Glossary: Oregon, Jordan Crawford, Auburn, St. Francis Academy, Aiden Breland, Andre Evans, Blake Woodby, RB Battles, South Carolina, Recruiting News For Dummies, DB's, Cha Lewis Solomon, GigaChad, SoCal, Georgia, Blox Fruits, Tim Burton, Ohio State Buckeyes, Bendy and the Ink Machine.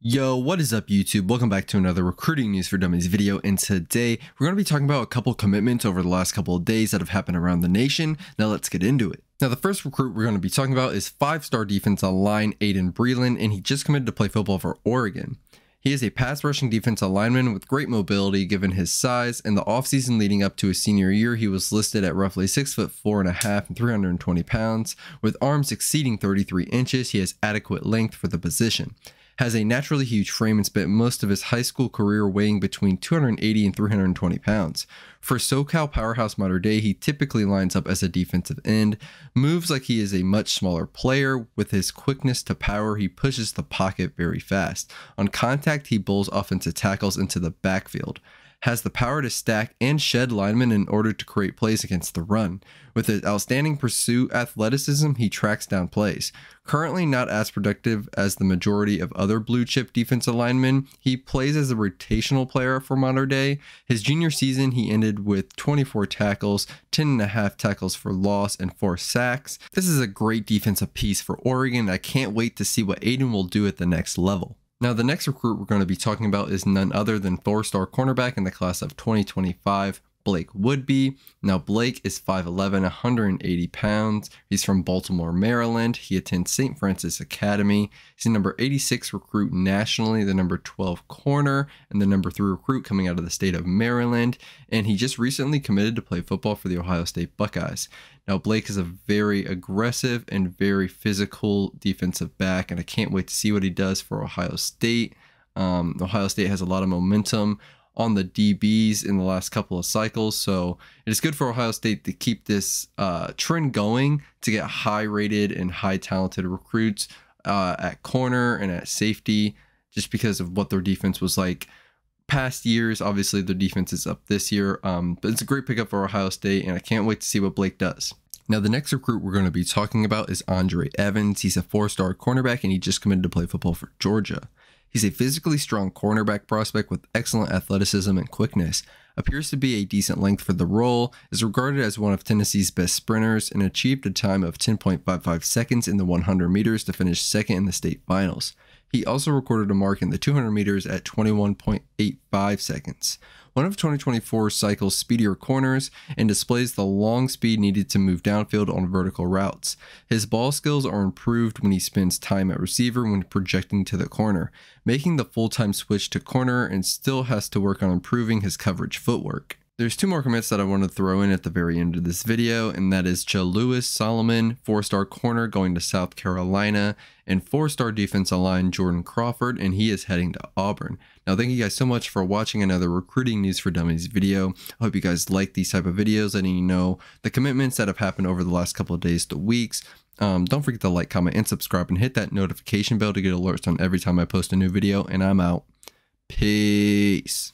Yo, what is up YouTube? Welcome back to another Recruiting News for Dummies video, and today we're going to be talking about a couple commitments over the last couple of days that have happened around the nation. Now let's get into it. Now, the first recruit we're going to be talking about is five-star defensive line Aiden Breland, and he just committed to play football for Oregon. He is a pass-rushing defensive lineman with great mobility given his size. In the offseason leading up to his senior year, he was listed at roughly 6'4.5" and 320 pounds. With arms exceeding 33 inches, he has adequate length for the position. Has a naturally huge frame and spent most of his high school career weighing between 280 and 320 pounds. For SoCal powerhouse modern day, he typically lines up as a defensive end, moves like he is a much smaller player. With his quickness to power, he pushes the pocket very fast. On contact, he bowls offensive tackles into the backfield. Has the power to stack and shed linemen in order to create plays against the run. With his outstanding pursuit athleticism, he tracks down plays. Currently not as productive as the majority of other blue chip defensive linemen, he plays as a rotational player for modern day. His junior season, he ended with 24 tackles, 10.5 tackles for loss, and 4 sacks. This is a great defensive piece for Oregon. I can't wait to see what Aiden will do at the next level. Now, the next recruit we're going to be talking about is none other than four-star cornerback in the class of 2025, Blake Woodby. Now, Blake is 5'11", 180 pounds. He's from Baltimore, Maryland. He attends St. Francis Academy. He's the number 86 recruit nationally, the number 12 corner, and the number 3 recruit coming out of the state of Maryland. And he just recently committed to play football for the Ohio State Buckeyes. Now, Blake is a very aggressive and very physical defensive back, and I can't wait to see what he does for Ohio State. Ohio State has a lot of momentum on the DBs in the last couple of cycles, so it is good for Ohio State to keep this trend going to get high-rated and high-talented recruits at corner and at safety, just because of what their defense was like past years. Obviously, their defense is up this year, but it's a great pickup for Ohio State, and I can't wait to see what Blake does. Now, the next recruit we're going to be talking about is Andre Evans. He's a four-star cornerback, and he just committed to play football for Georgia. He's a physically strong cornerback prospect with excellent athleticism and quickness. Appears to be a decent length for the role, is regarded as one of Tennessee's best sprinters, and achieved a time of 10.55 seconds in the 100 meters to finish second in the state finals. He also recorded a mark in the 200 meters at 21.85 seconds. One of 2024 cycle's speedier corners, and displays the long speed needed to move downfield on vertical routes. His ball skills are improved when he spends time at receiver when projecting to the corner, making the full-time switch to corner, and still has to work on improving his coverage footwork. There's two more commits that I want to throw in at the very end of this video, and that is Cha Lewis Solomon, four-star corner going to South Carolina, and four-star defensive line Jordan Crawford, and he is heading to Auburn. Now, thank you guys so much for watching another Recruiting News for Dummies video. I hope you guys like these type of videos, letting you know the commitments that have happened over the last couple of days to weeks. Don't forget to like, comment, and subscribe, and hit that notification bell to get alerts on every time I post a new video, and I'm out. Peace.